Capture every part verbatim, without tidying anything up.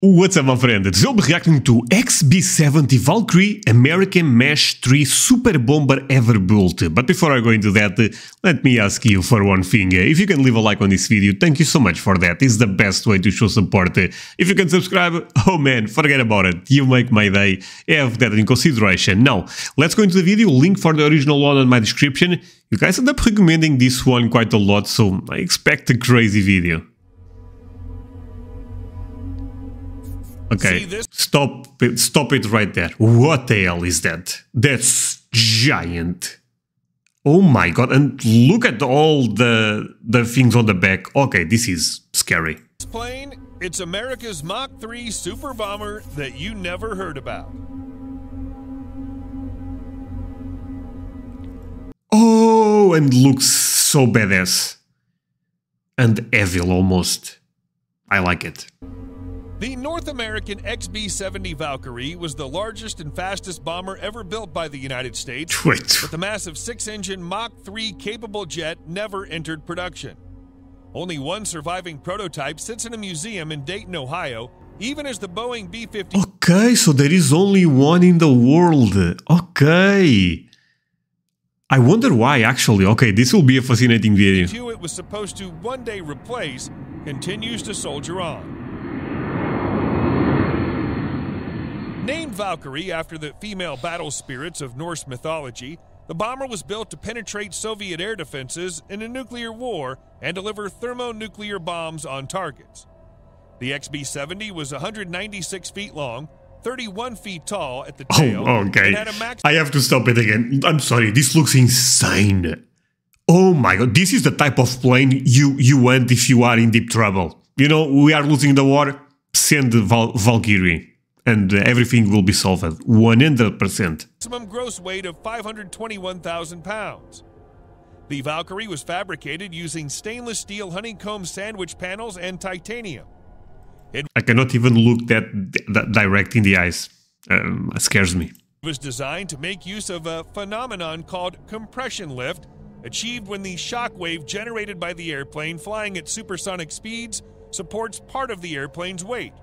What's up, my friend? Hetzelfde reacting to X B seventy Valkyrie, American Mach three super bomber ever built. But before I go into that, let me ask you for one thing. If you can leave a like on this video, thank you so much for that. It's the best way to show support. If you can subscribe, oh man, forget about it. You make my day. Have that in consideration. Now, let's go into the video. Link for the original one on my description. You guys end up recommending this one quite a lot, so I expect a crazy video. Okay, stop it, stop it right there. What the hell is that? That's giant. Oh my god, and look at all the the things on the back. Okay, this is scary. This plane, it's America's Mach three super bomber that you never heard about. Oh, and looks so badass. And evil almost. I like it. The North American X B seventy Valkyrie was the largest and fastest bomber ever built by the United States, Wait. but the massive six-engine Mach three capable jet never entered production. Only one surviving prototype sits in a museum in Dayton, Ohio, even as the Boeing B fifty-two... Okay, so there is only one in the world. Okay. I wonder why, actually. Okay, this will be a fascinating video. ...two it was supposed to one day replace continues to soldier on. Named Valkyrie after the female battle spirits of Norse mythology, the bomber was built to penetrate Soviet air defenses in a nuclear war and deliver thermonuclear bombs on targets. The X B seventy was one hundred ninety-six feet long, thirty-one feet tall at the tail. Oh, okay. And had a max- I have to stop it again. I'm sorry, this looks insane. Oh my god, this is the type of plane you, you want if you are in deep trouble. You know, we are losing the war, send Val- Valkyrie. And everything will be solved at one hundred percent. Maximum gross weight of five hundred twenty-one thousand pounds. The Valkyrie was fabricated using stainless steel honeycomb sandwich panels and titanium. It I cannot even look that, that direct in the eyes. Um, it scares me. It was designed to make use of a phenomenon called compression lift, achieved when the shockwave generated by the airplane flying at supersonic speeds supports part of the airplane's weight.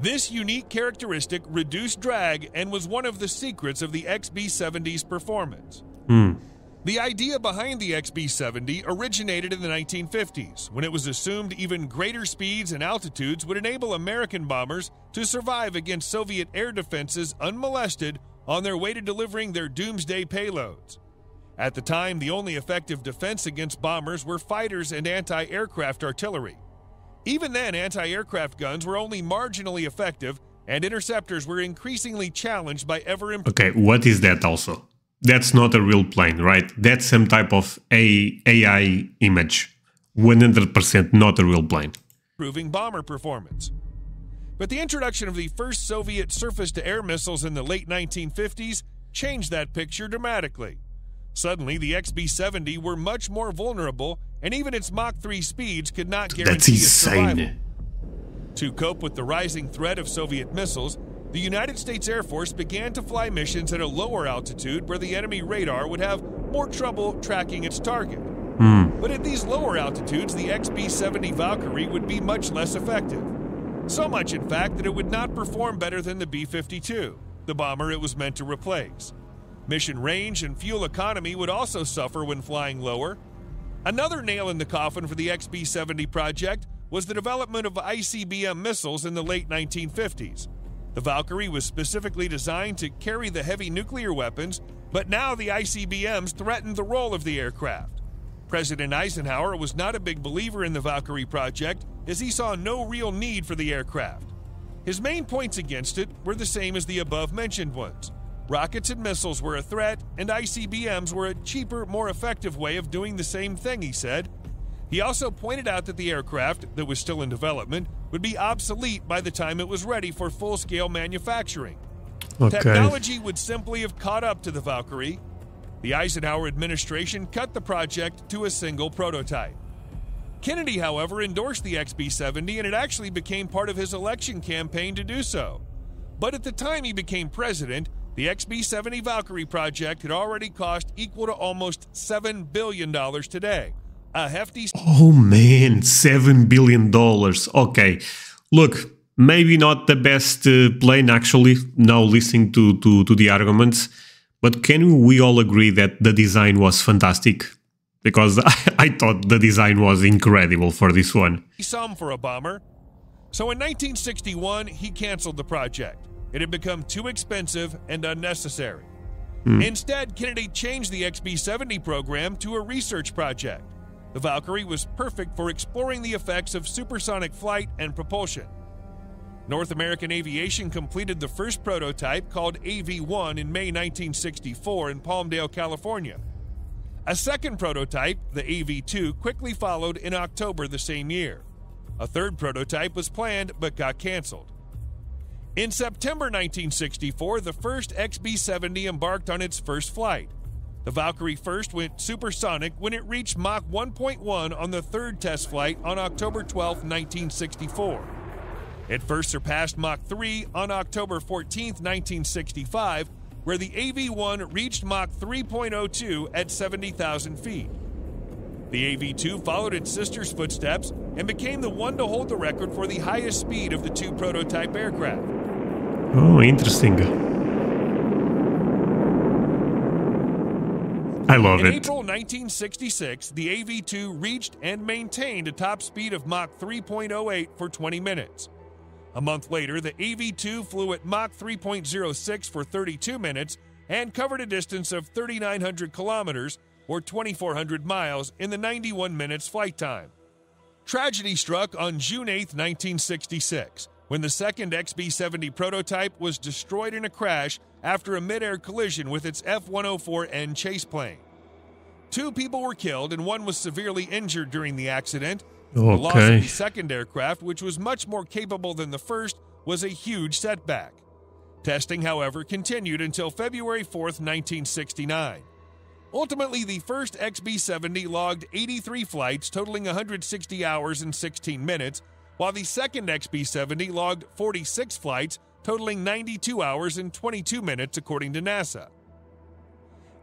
This unique characteristic reduced drag and was one of the secrets of the X B seventy's performance. Mm. The idea behind the X B seventy originated in the nineteen fifties, when it was assumed even greater speeds and altitudes would enable American bombers to survive against Soviet air defenses unmolested on their way to delivering their doomsday payloads. At the time, the only effective defense against bombers were fighters and anti-aircraft artillery. Even then, anti-aircraft guns were only marginally effective, and interceptors were increasingly challenged by ever improving. Okay, what is that also? That's not a real plane, right? That's some type of A I image. one hundred percent not a real plane. Improving bomber performance. But the introduction of the first Soviet surface-to-air missiles in the late nineteen fifties changed that picture dramatically. Suddenly, the X B seventy were much more vulnerable, and even its Mach three speeds could not guarantee its survival. To cope with the rising threat of Soviet missiles, the United States Air Force began to fly missions at a lower altitude where the enemy radar would have more trouble tracking its target. Mm. But at these lower altitudes, the X B seventy Valkyrie would be much less effective. So much, in fact, that it would not perform better than the B fifty-two, the bomber it was meant to replace. Mission range and fuel economy would also suffer when flying lower. Another nail in the coffin for the X B seventy project was the development of I C B M missiles in the late nineteen fifties. The Valkyrie was specifically designed to carry the heavy nuclear weapons, but now the I C B Ms threatened the role of the aircraft. President Eisenhower was not a big believer in the Valkyrie project, as he saw no real need for the aircraft. His main points against it were the same as the above-mentioned ones. Rockets and missiles were a threat, and I C B Ms were a cheaper, more effective way of doing the same thing, he said. He also pointed out that the aircraft, that was still in development, would be obsolete by the time it was ready for full-scale manufacturing. Okay. Technology would simply have caught up to the Valkyrie. The Eisenhower administration cut the project to a single prototype. Kennedy, however, endorsed the X B seventy, and it actually became part of his election campaign to do so. But at the time he became president, the X B seventy Valkyrie project had already cost equal to almost seven billion dollars today. A hefty... Oh, man, seven billion dollars. Okay. Look, Maybe not the best uh, plane, actually, now listening to, to, to the arguments, but can we all agree that the design was fantastic? Because I, I thought the design was incredible for this one. Some for a bomber. So in nineteen sixty-one, he canceled the project. It had become too expensive and unnecessary. Mm. Instead, Kennedy changed the X B seventy program to a research project. The Valkyrie was perfect for exploring the effects of supersonic flight and propulsion. North American Aviation completed the first prototype, called A V one, in May nineteen sixty-four in Palmdale, California. A second prototype, the A V two, quickly followed in October the same year. A third prototype was planned but got canceled. In September nineteen sixty-four, the first X B seventy embarked on its first flight. The Valkyrie first went supersonic when it reached Mach one point one on the third test flight on October twelfth, nineteen sixty-four. It first surpassed Mach three on October fourteenth, nineteen sixty-five, where the A V one reached Mach three point oh two at seventy thousand feet. The A V two followed its sister's footsteps and became the one to hold the record for the highest speed of the two prototype aircraft. Oh, interesting. I love it. In April nineteen sixty-six, the A V two reached and maintained a top speed of Mach three point oh eight for twenty minutes. A month later, the A V two flew at Mach three point oh six for thirty-two minutes and covered a distance of thirty-nine hundred kilometers, or twenty-four hundred miles, in the ninety-one minutes flight time. Tragedy struck on June eighth, nineteen sixty-six. When the second X B seventy prototype was destroyed in a crash after a mid-air collision with its F one oh four N chase plane. Two people were killed and one was severely injured during the accident. Okay. The loss of the second aircraft, which was much more capable than the first, was a huge setback. Testing, however, continued until February fourth, nineteen sixty-nine. Ultimately, the first X B seventy logged eighty-three flights, totaling one hundred sixty hours and sixteen minutes, while the second X B seventy logged forty-six flights, totaling ninety-two hours and twenty-two minutes, according to NASA.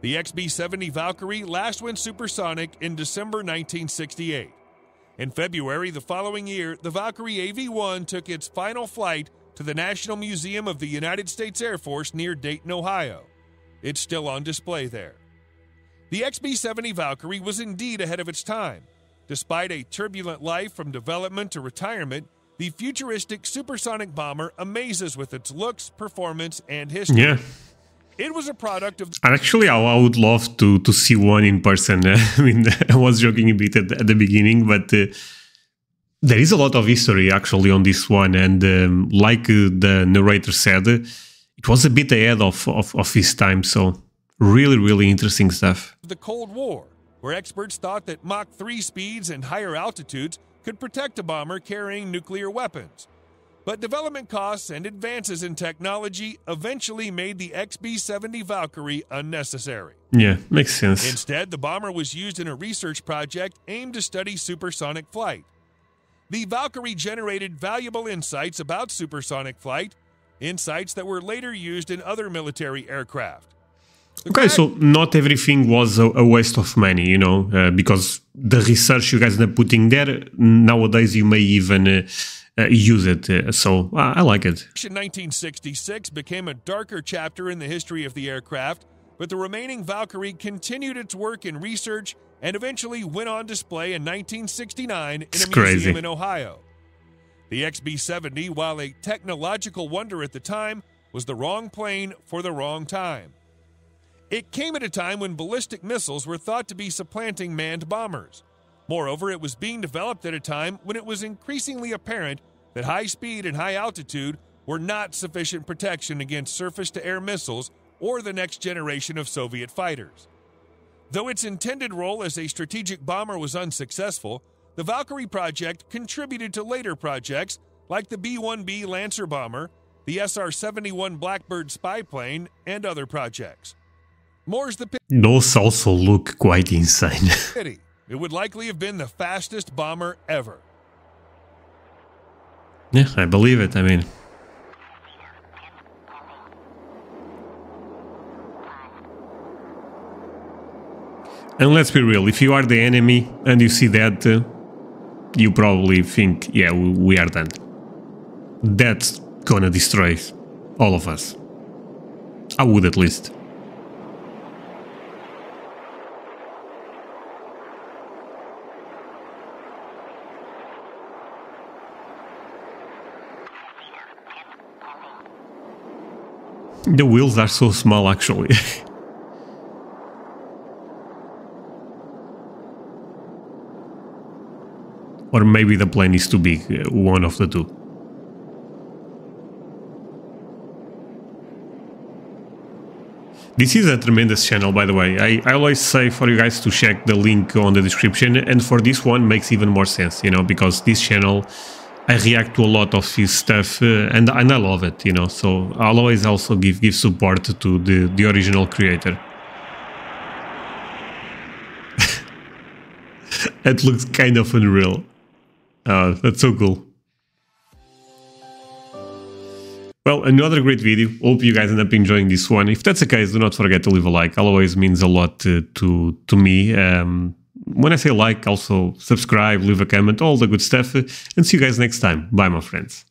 The X B seventy Valkyrie last went supersonic in December nineteen sixty-eight. In February the following year, the Valkyrie A V one took its final flight to the National Museum of the United States Air Force near Dayton, Ohio. It's still on display there. The X B seventy Valkyrie was indeed ahead of its time. Despite a turbulent life from development to retirement, the futuristic supersonic bomber amazes with its looks, performance, and history. Yeah. It was a product of... Actually, I, I would love to, to see one in person. I mean, I was joking a bit at, at the beginning, but uh, there is a lot of history, actually, on this one. And um, like uh, the narrator said, it was a bit ahead of, of, of his time, so... Really, really interesting stuff. The Cold War, where experts thought that Mach three speeds and higher altitudes could protect a bomber carrying nuclear weapons. But development costs and advances in technology eventually made the X B seventy Valkyrie unnecessary. Yeah, makes sense. Instead, the bomber was used in a research project aimed to study supersonic flight. The Valkyrie generated valuable insights about supersonic flight, insights that were later used in other military aircraft. Okay, so not everything was a waste of money, you know, uh, because the research you guys are putting there, nowadays you may even uh, uh, use it, uh, so uh, I like it. nineteen sixty-six became a darker chapter in the history of the aircraft, but the remaining Valkyrie continued its work in research and eventually went on display in nineteen sixty-nine in a museum in Ohio. The X B seventy, while a technological wonder at the time, was the wrong plane for the wrong time. It came at a time when ballistic missiles were thought to be supplanting manned bombers. Moreover, it was being developed at a time when it was increasingly apparent that high speed and high altitude were not sufficient protection against surface-to-air missiles or the next generation of Soviet fighters. Though its intended role as a strategic bomber was unsuccessful, the Valkyrie project contributed to later projects like the B one B Lancer bomber, the S R seventy-one Blackbird spy plane, and other projects. More's the pity. Those also look quite insane. Pity. It would likely have been the fastest bomber ever. Yeah, I believe it. I mean, and let's be real. If you are the enemy and you see that, uh, you probably think, "Yeah, we are done." that's gonna destroy all of us. I would, at least. The wheels are so small, actually. Or maybe the plane is too big, one of the two. This is a tremendous channel, by the way. I, I always say for you guys to check the link on the description, and for this one makes even more sense, you know, because this channel, I react to a lot of his stuff, uh, and, and I love it, you know, so I'll always also give, give support to the, the original creator. That looks kind of unreal. Uh, that's so cool. Well, another great video. Hope you guys end up enjoying this one. If that's the case, do not forget to leave a like. It always means a lot uh, to, to me. Um, When I say like, also subscribe, leave a comment, all the good stuff, and see you guys next time. Bye, my friends.